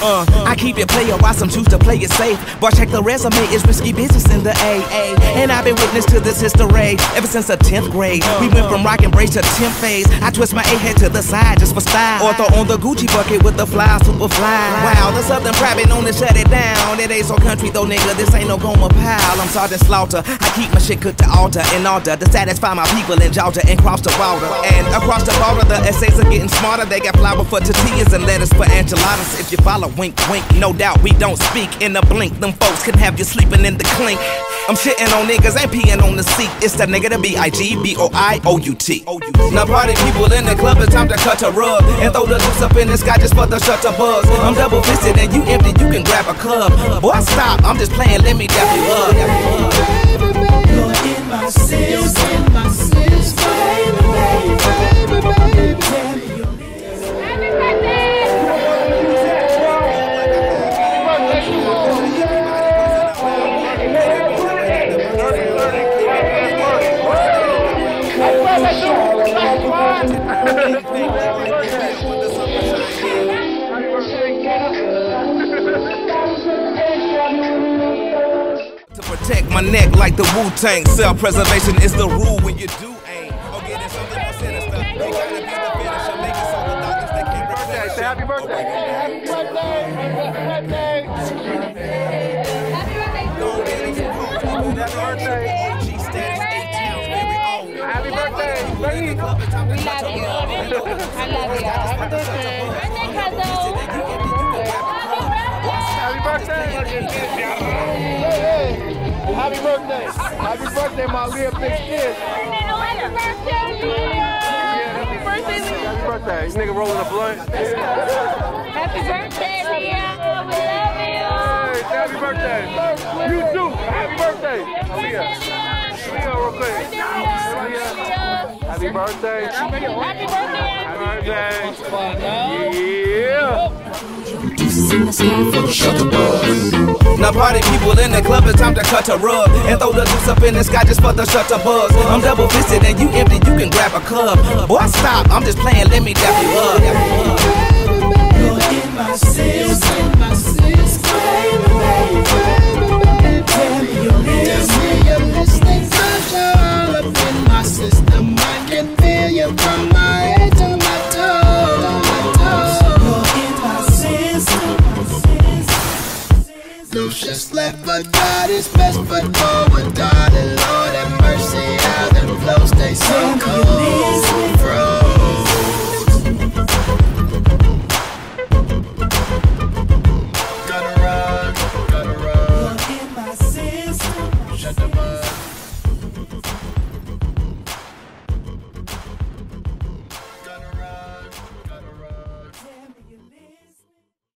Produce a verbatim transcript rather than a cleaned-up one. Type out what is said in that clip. Uh, I keep it player while some choose to play it safe. But check the resume, it's risky business in the A A. And I've been witness to this history ever since the tenth grade. We went from rock and brace to temp phase. I twist my A-head to the side just for style, or throw on the Gucci bucket with the fly, super fly. Wow, the Southern private known to shut it down. It ain't so country though, nigga, this ain't no Goma pile. I'm Sergeant Slaughter, I keep my shit cooked to altar and altar to satisfy my people in Georgia and cross the water. And across the border, the essays are getting smarter. They got flour for tortillas and lettuce for enchiladas. If you follow, wink, wink, no doubt we don't speak in a blink. Them folks can have you sleeping in the clink. I'm shitting on niggas, ain't peeing on the seat. It's the nigga to B I G B O I O U T. Now party people in the club, it's time to cut a rug and throw the loose up in the sky just for the shutter buzz. I'm double fisted and you empty, you can grab a club. Boy, stop, I'm just playing, let me dap you up. You're in my to protect my neck like the Wu Tang, self-preservation is the rule when you do aim. Or getting something more sinister. They gotta be the finish of niggas on the doctors that can't represent. Say happy birthday. Happy birthday. Happy birthday. Happy birthday. Happy birthday. Happy birthday! We love you. I love you. Happy birthday! Birthday, cousin! Happy birthday! Happy birthday! Happy birthday, my little big kid! Happy birthday! Happy birthday! This nigga rolling a blunt. Happy birthday, Leah! We love you! Happy birthday! You too! Happy birthday! Leah, real quick. Happy birthday! Happy birthday! Happy birthday! Yeah! Now party people in the club, it's time to cut a rug and throw the loose up in the sky just for the shutter buzz. I'm double fisted and you empty, you can grab a club. Boy, stop! I'm just playing, let me dap you up. You're in my six, in my six, just left, but God is best, but forward, darling. Lord have mercy, how them flows stay so cold, bro. Gotta run, gotta run. Look in my system. Shut the bug.